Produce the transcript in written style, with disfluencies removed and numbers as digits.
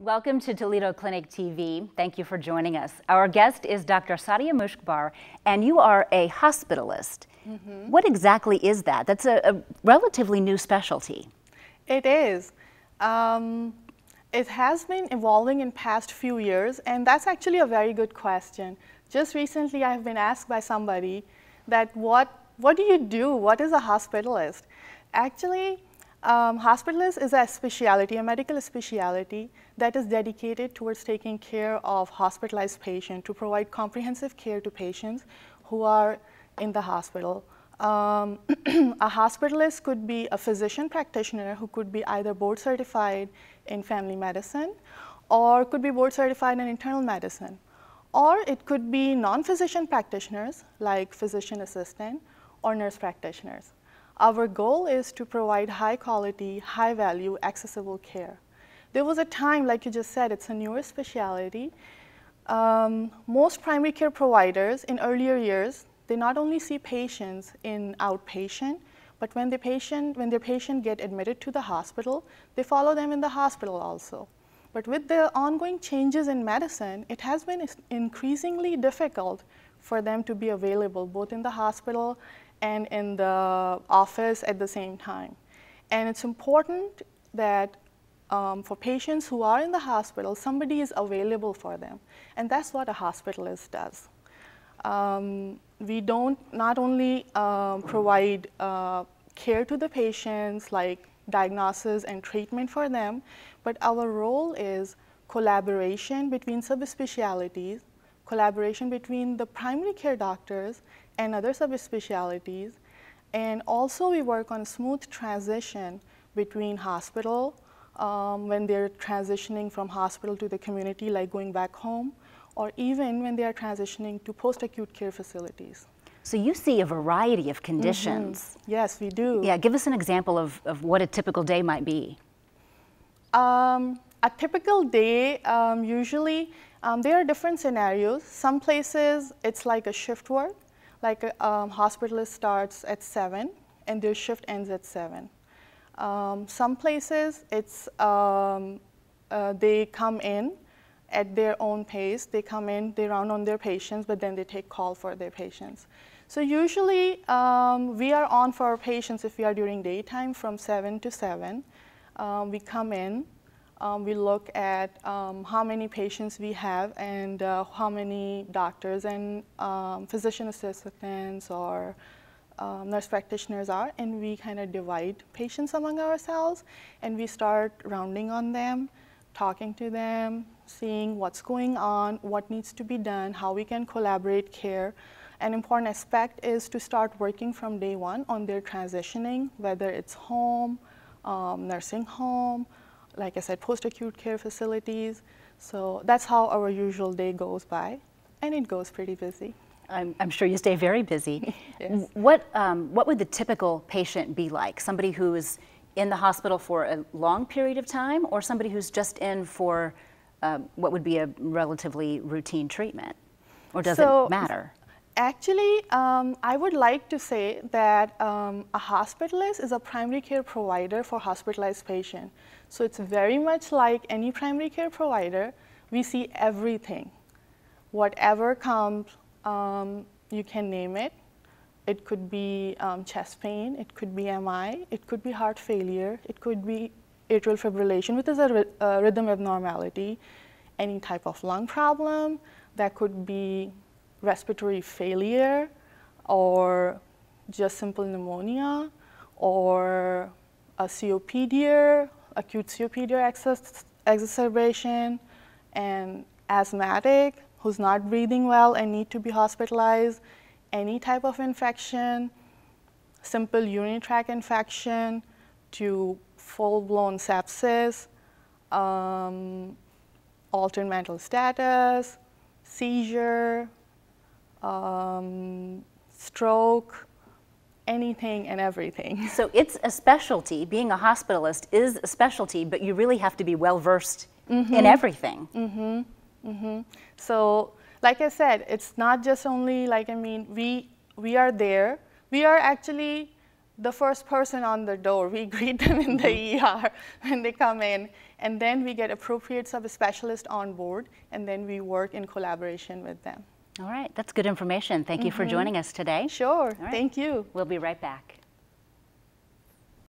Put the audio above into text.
Welcome to Toledo Clinic TV. Thank you for joining us. Our guest is Dr. Sadia Mushkbar, and you are a hospitalist. Mm-hmm. What exactly is that? That's a relatively new specialty. It is. It has been evolving in past few years, and that's actually a very good question. Just recently I have been asked by somebody that what do you do? What is a hospitalist? Actually, hospitalist is a specialty, a medical specialty that is dedicated towards taking care of hospitalized patients to provide comprehensive care to patients who are in the hospital. A hospitalist could be a physician practitioner who could be either board certified in family medicine or could be board certified in internal medicine, or it could be non-physician practitioners like physician assistant or nurse practitioners. Our goal is to provide high quality, high value, accessible care. There was a time, like you just said, it's a newer specialty. Most primary care providers in earlier years, they not only see patients in outpatient, but when their patient get admitted to the hospital, they follow them in the hospital also. But with the ongoing changes in medicine, it has been increasingly difficult for them to be available both in the hospital and in the office at the same time. And it's important that for patients who are in the hospital, somebody is available for them. And that's what a hospitalist does. We don't not only provide care to the patients, like diagnosis and treatment for them, but our role is collaboration between subspecialties, collaboration between the primary care doctors and other subspecialties, and also we work on smooth transition between hospital when they're transitioning from hospital to the community, like going back home, or even when they are transitioning to post-acute care facilities. So you see a variety of conditions. Mm-hmm. Yes, we do. Yeah, give us an example of what a typical day might be. A typical day, usually there are different scenarios. Some places it's like a shift work, like a hospitalist starts at 7 and their shift ends at 7. Some places it's they come in at their own pace. They come in, they round on their patients, but then they take call for their patients. So usually we are on for our patients if we are during daytime from 7 to 7. We come in, we look at how many patients we have and how many doctors and physician assistants or nurse practitioners are, and we kind of divide patients among ourselves and we start rounding on them, talking to them, seeing what's going on, what needs to be done, how we can collaborate care. An important aspect is to start working from day one on their transitioning, whether it's home, nursing home, like I said, post-acute care facilities. So that's how our usual day goes by, and it goes pretty busy. I'm sure you stay very busy. Yes. What would the typical patient be like? Somebody who is in the hospital for a long period of time, or somebody who's just in for what would be a relatively routine treatment? Or does it matter? Actually, I would like to say that a hospitalist is a primary care provider for hospitalized patients. So it's very much like any primary care provider. We see everything. Whatever comes, you can name it. It could be chest pain, it could be MI, it could be heart failure, it could be atrial fibrillation, which is a rhythm abnormality, any type of lung problem, that could be respiratory failure, or just simple pneumonia, or a COPD, acute COPD exacerbation, and asthmatic who's not breathing well and need to be hospitalized, any type of infection, simple urinary tract infection to full-blown sepsis, altered mental status, seizure, stroke, anything and everything. So it's a specialty. Being a hospitalist is a specialty, but you really have to be well-versed mm-hmm. in everything. Mm-hmm. Mm-hmm. So like I said, it's not just only like, I mean, we are there. We are actually the first person on the door, we greet them in the ER when they come in, and then we get appropriate subspecialists on board, and then we work in collaboration with them. All right, that's good information. Thank you for joining us today. Sure, right. Thank you. We'll be right back.